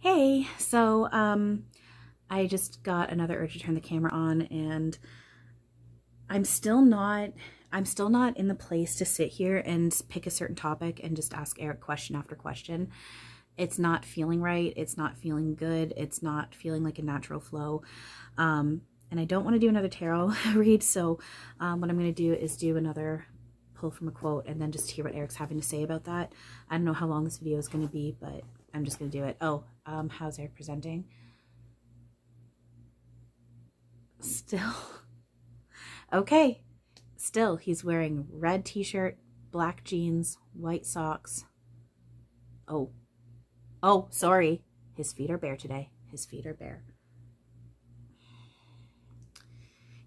Hey, so I just got another urge to turn the camera on, and I'm still not in the place to sit here and pick a certain topic and just ask Eric question after question. It's not feeling right. It's not feeling good. It's not feeling like a natural flow. And I don't want to do another tarot read, so what I'm going to do is do another pull from a quote and then just hear what Eric's having to say about that. I don't know how long this video is going to be, but I'm just going to do it. Oh, how's Eric presenting? Still. Okay. Still, he's wearing red t-shirt, black jeans, white socks. Oh. Oh, sorry. His feet are bare today. His feet are bare.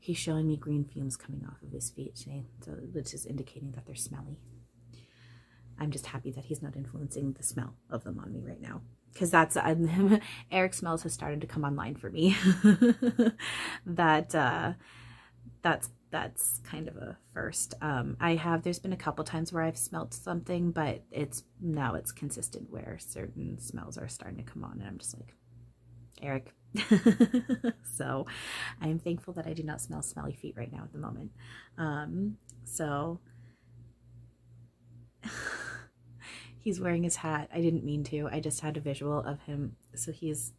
He's showing me green fumes coming off of his feet today, so, which is indicating that they're smelly. I'm just happy that he's not influencing the smell of them on me right now, because that's Eric smells has started to come online for me. That's kind of a first. There's been a couple times where I've smelled something, but now it's consistent where certain smells are starting to come on, and I'm just like, Eric. So I am thankful that I do not smell smelly feet right now at the moment. He's wearing his hat. I didn't mean to. I just had a visual of him. So he's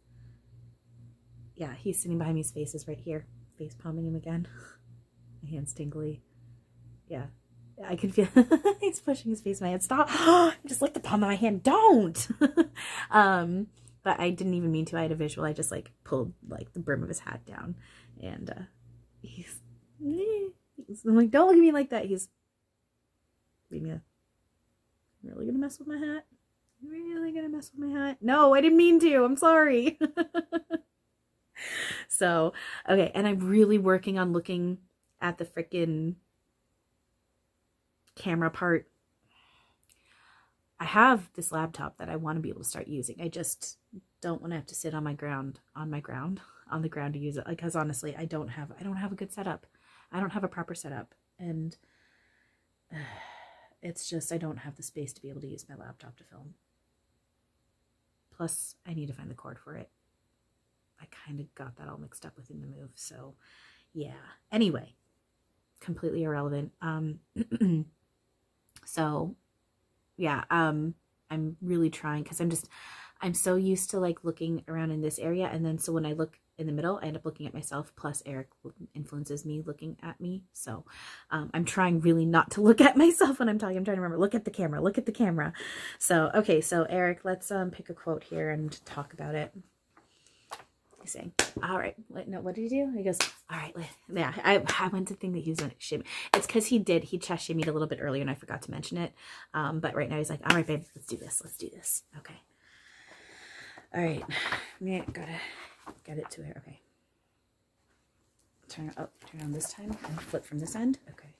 sitting behind me. His face is right here. Face palming him again. My hand's tingly. Yeah. I can feel he's pushing his face in my hand. Stop. I just licked the palm of my hand. Don't. But I didn't even mean to. I had a visual. I just like pulled like the brim of his hat down, and I'm like, don't look at me like that. He's being a really gonna mess with my hat? Really gonna mess with my hat? No, I didn't mean to. I'm sorry. So, okay. And I'm really working on looking at the freaking camera part. I have this laptop that I want to be able to start using. I just don't want to have to sit on the ground to use it. Like, cause honestly, I don't have a good setup. I don't have a proper setup, and it's just, I don't have the space to be able to use my laptop to film. Plus, I need to find the cord for it. I kind of got that all mixed up within the move. So yeah, anyway, completely irrelevant. So yeah, I'm really trying, because I'm so used to like looking around in this area. And then, so when I look in the middle, I end up looking at myself, plus Eric influences me looking at me. So I'm trying really not to look at myself when I'm talking. I'm trying to remember, look at the camera, look at the camera. So, okay, so Eric, let's pick a quote here and talk about it. He's saying, all right, what did he do? He goes, all right, yeah, I went to think that he was going to shimmy. It's because he chest shimmied a little bit earlier and I forgot to mention it. But right now he's like, all right, babe, let's do this. Okay. All right, yeah, gotta get it to her. Okay. Turn on this time and flip from this end. Okay.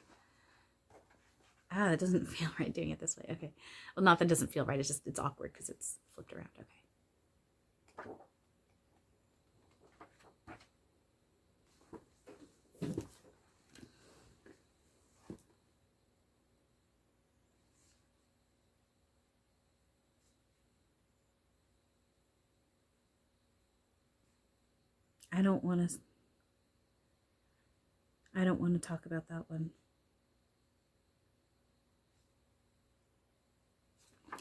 Ah, that doesn't feel right doing it this way. Okay. Well, not that it doesn't feel right. It's just, it's awkward because it's flipped around. Okay. I don't want to talk about that one.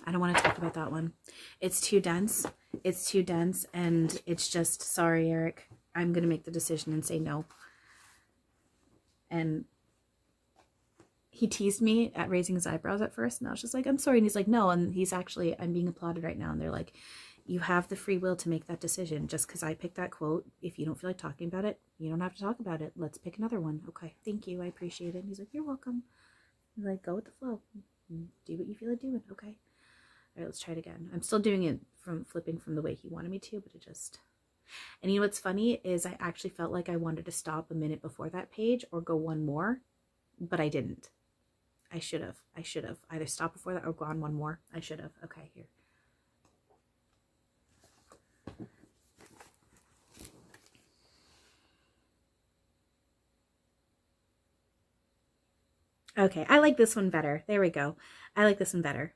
I don't want to talk about that one. It's too dense. It's too dense, and it's just, sorry, Eric. I'm going to make the decision and say no. And he teased me at raising his eyebrows at first, and I was just like, I'm sorry. And he's like, no. And he's actually, I'm being applauded right now. And they're like, you have the free will to make that decision. Just because I picked that quote, if you don't feel like talking about it, you don't have to talk about it. Let's pick another one. Okay, thank you. I appreciate it. And he's like, you're welcome. I'm like, go with the flow. Do what you feel like doing. Okay. All right, let's try it again. I'm still doing it from flipping from the way he wanted me to, but it just... And you know what's funny is I actually felt like I wanted to stop a minute before that page or go one more, but I didn't. I should have. Either stopped before that or gone one more. I should have. Okay, here. Okay, I like this one better. There we go. I like this one better.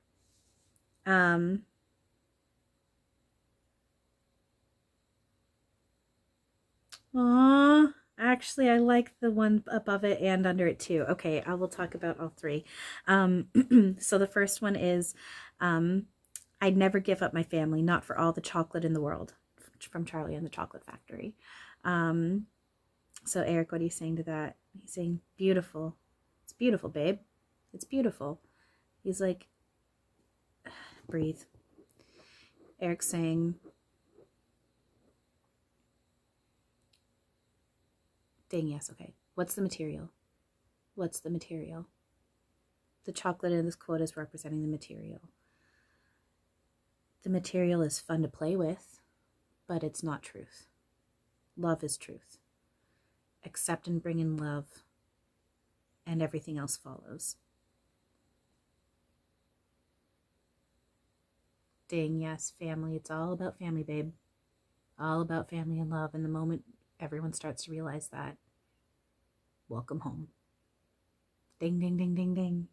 Aww. Actually, I like the one above it and under it too. Okay, I will talk about all three. So the first one is, I'd never give up my family, not for all the chocolate in the world, from Charlie and the Chocolate Factory. So Eric, what are you saying to that? He's saying, beautiful. It's beautiful, babe. It's beautiful. He's like, breathe. Eric's saying, yes, okay. What's the material? What's the material? The chocolate in this quote is representing the material. The material is fun to play with, but it's not truth. Love is truth. Accept and bring in love, and everything else follows. Dang, yes, family. It's all about family, babe. All about family and love. And the moment everyone starts to realize that, welcome home. Ding, ding, ding, ding, ding.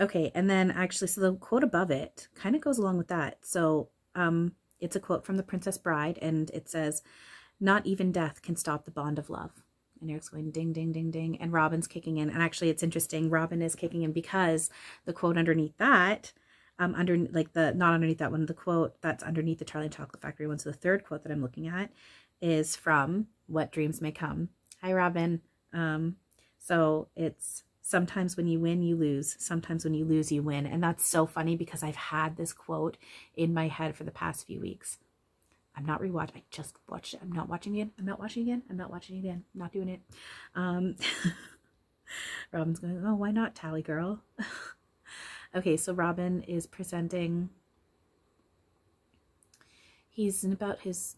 Okay, and then actually, so the quote above it kind of goes along with that. So it's a quote from The Princess Bride, and it says, not even death can stop the bond of love. And Eric's going, ding, ding, ding, ding. And Robin's kicking in. And actually, it's interesting. Robin is kicking in because the quote underneath that, the quote that's underneath the Charlie and Chocolate Factory one, so the third quote that I'm looking at, is from What Dreams May Come. Hi, Robin. So it's, sometimes when you win, you lose. Sometimes when you lose, you win. And that's so funny because I've had this quote in my head for the past few weeks. I'm not rewatching. I just watched it. I'm not watching again. I'm not watching again. I'm not watching again. I'm not doing it. Robin's going, oh, why not, Tally girl? Okay, so Robin is presenting, he's in about his,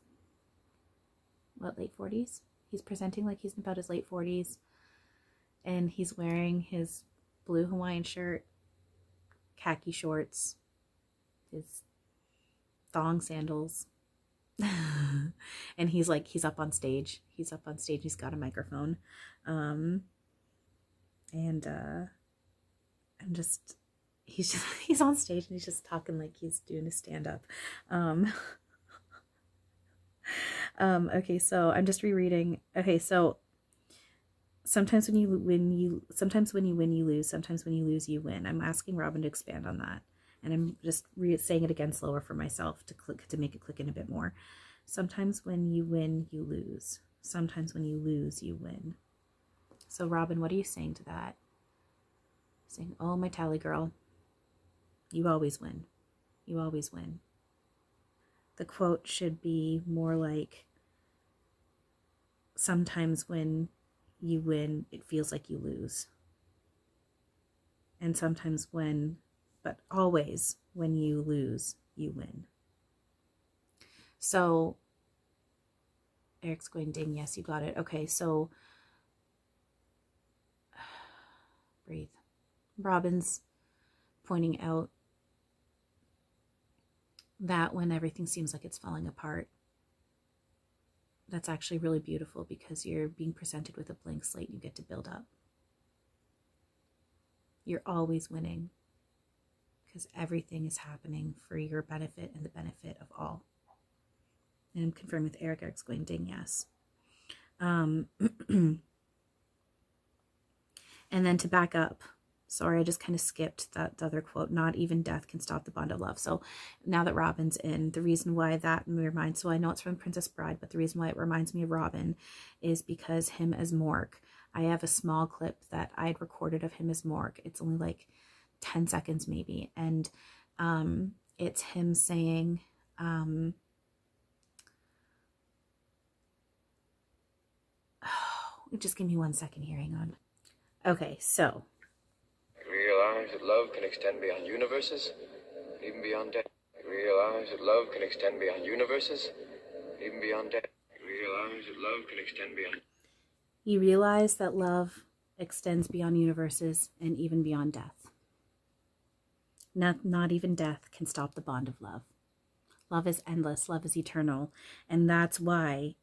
what, late 40s? He's presenting like he's in about his late 40s, and he's wearing his blue Hawaiian shirt, khaki shorts, his thong sandals, and he's like, he's up on stage. He's up on stage, he's got a microphone, I'm just... he's on stage and he's just talking like he's doing a stand-up. Okay, so I'm just rereading. Okay, so sometimes when you win, you lose. Sometimes when you lose, you win. I'm asking Robin to expand on that, and I'm just saying it again slower for myself to make it click in a bit more. Sometimes when you win, you lose. Sometimes when you lose, you win. So Robin, what are you saying to that? Saying, oh, my Tally girl. You always win. You always win. The quote should be more like, sometimes when you win, it feels like you lose. And sometimes when, but always when you lose, you win. So Eric's going, ding, yes, you got it. Okay, so breathe. Robin's pointing out that when everything seems like it's falling apart, that's actually really beautiful because you're being presented with a blank slate and you get to build up. You're always winning because everything is happening for your benefit and the benefit of all. And I'm confirming with Eric. Eric's going, ding, yes. And then to back up, sorry, I just kind of skipped that other quote, not even death can stop the bond of love. So now that Robin's in, the reason why that reminds, so I know it's from Princess Bride, but the reason why it reminds me of Robin is because him as Mork, I have a small clip that I had recorded of him as Mork. It's only like 10 seconds maybe. And it's him saying, oh, just give me 1 second here, hang on. Okay, so. Realize that love can extend beyond universes, even beyond death. Realize that love can extend beyond universes, even beyond death. Realize that love can extend beyond. You realize that love extends beyond universes and even beyond death. Not even death can stop the bond of love. Love is endless. Love is eternal. And that's why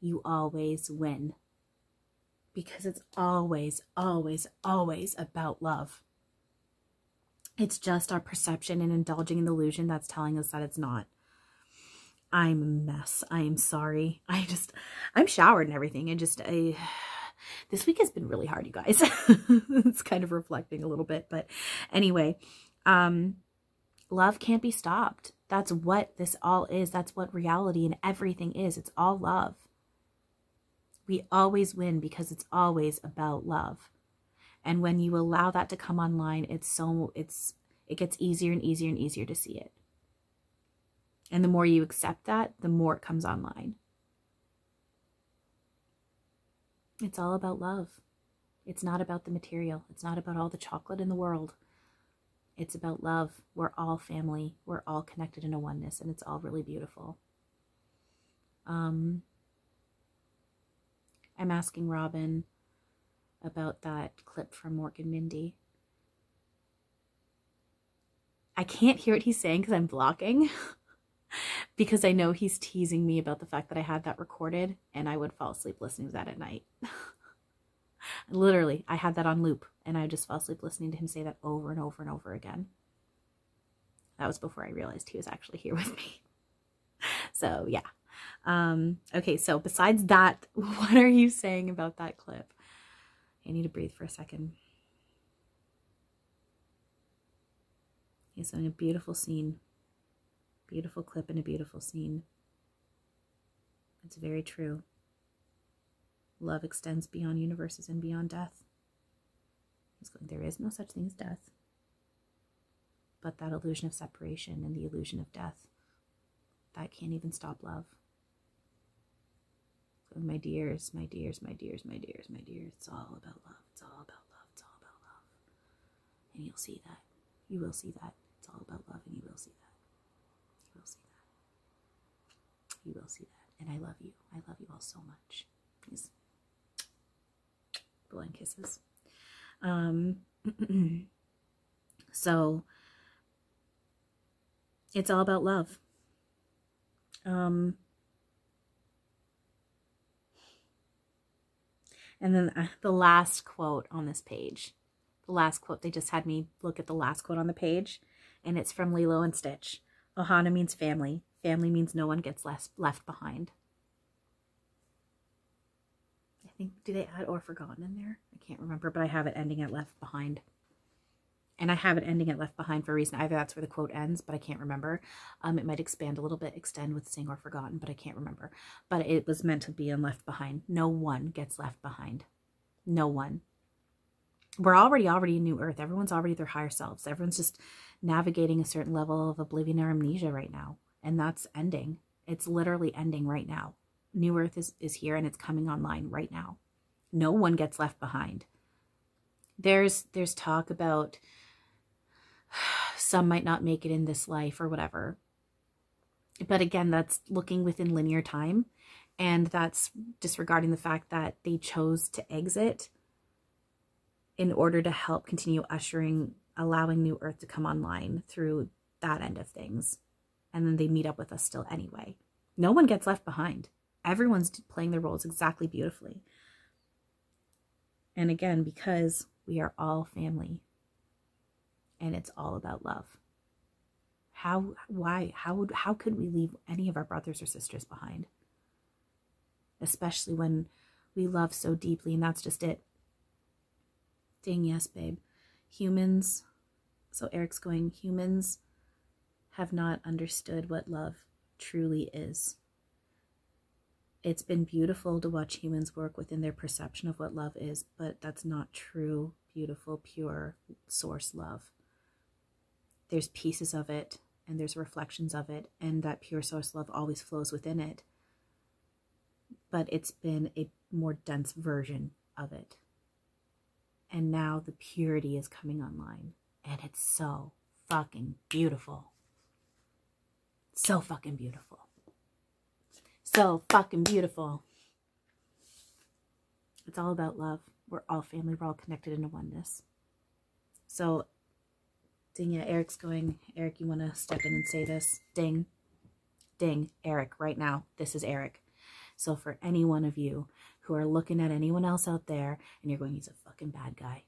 you always win. Because it's always, always, always about love. It's just our perception and indulging in the illusion that's telling us that it's not. I'm a mess. I am sorry. I'm showered and everything. This week has been really hard, you guys. It's kind of reflecting a little bit, but anyway, love can't be stopped. That's what this all is. That's what reality and everything is. It's all love. We always win because it's always about love. And when you allow that to come online, it gets easier and easier and easier to see it. And the more you accept that, the more it comes online. It's all about love. It's not about the material. It's not about all the chocolate in the world. It's about love. We're all family. We're all connected in a oneness, and it's all really beautiful. I'm asking Robin about that clip from Mork and Mindy. I can't hear what he's saying because I'm blocking. Because I know he's teasing me about the fact that I had that recorded and I would fall asleep listening to that at night. Literally, I had that on loop and I would just fall asleep listening to him say that over and over and over again. That was before I realized he was actually here with me. So yeah. Okay, so besides that, what are you saying about that clip? I need to breathe for a second. He's doing a beautiful scene. Beautiful clip and a beautiful scene. It's very true. Love extends beyond universes and beyond death. He's going, there is no such thing as death, but that illusion of separation and the illusion of death, that can't even stop love. So my dears, my dears, my dears, my dears, my dears, it's all about love. It's all about love. It's all about love. And you'll see that. You will see that. It's all about love and you will see that. Will see that. You will see that. And I love you. I love you all so much. Please. Blind kisses. So it's all about love. And then the last quote on this page. The last quote. They just had me look at the last quote on the page. And it's from Lilo and Stitch. Ohana means family. Family means no one gets left behind. I think, do they add or forgotten in there? I can't remember, but I have it ending at left behind. And I have it ending at left behind for a reason. Either that's where the quote ends, but I can't remember. It might expand a little bit, extend with sing or forgotten, but I can't remember. But it was meant to be in left behind. No one gets left behind. No one. We're already in New Earth. Everyone's already their higher selves. Everyone's just navigating a certain level of oblivion or amnesia right now. And that's ending. It's literally ending right now. New Earth is here and it's coming online right now. No one gets left behind. There's talk about some might not make it in this life or whatever. But again, that's looking within linear time. And that's disregarding the fact that they chose to exit in order to help continue ushering, allowing New Earth to come online through that end of things. And then they meet up with us still anyway. No one gets left behind. Everyone's playing their roles exactly beautifully. And again, because we are all family and it's all about love. How could we leave any of our brothers or sisters behind? Especially when we love so deeply and that's just it. Dang, yes, babe. Humans, so Eric's going, humans have not understood what love truly is. It's been beautiful to watch humans work within their perception of what love is, but that's not true, beautiful, pure source love. There's pieces of it, and there's reflections of it, and that pure source love always flows within it. But it's been a more dense version of it. And now the purity is coming online. And it's so fucking beautiful. So fucking beautiful. So fucking beautiful. It's all about love. We're all family. We're all connected into oneness. So, ding, yeah, Eric's going. Eric, you want to step in and say this? Ding. Ding. Eric, right now. This is Eric. So for any one of you who are looking at anyone else out there and you're going, he's a fucking bad guy.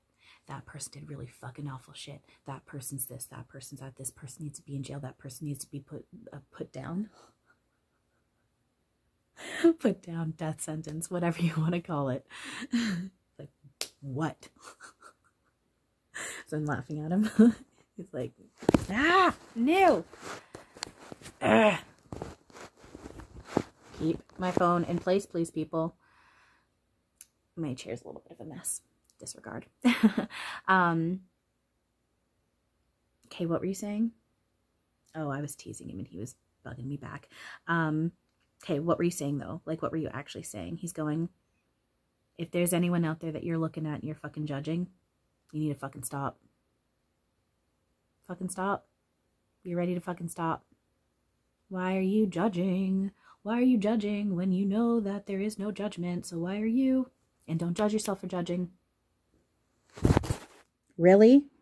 That person did really fucking awful shit. That person's this, that person's that, this person needs to be in jail, that person needs to be put down. put down, death sentence, whatever you want to call it. Like, what? So I'm laughing at him. He's like, ah, no. Ugh. Keep my phone in place, please, people. My chair's a little bit of a mess. Disregard. Okay, what were you saying? Oh, I was teasing him and he was bugging me back. Okay, what were you saying, though? Like, what were you actually saying? He's going, if there's anyone out there that you're looking at and you're fucking judging, you need to fucking stop. Fucking stop. You're ready to fucking stop. Why are you judging? Why are you judging when you know that there is no judgment? So why are you? And don't judge yourself for judging. Really?